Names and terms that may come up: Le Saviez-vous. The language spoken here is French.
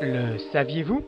Le saviez-vous ?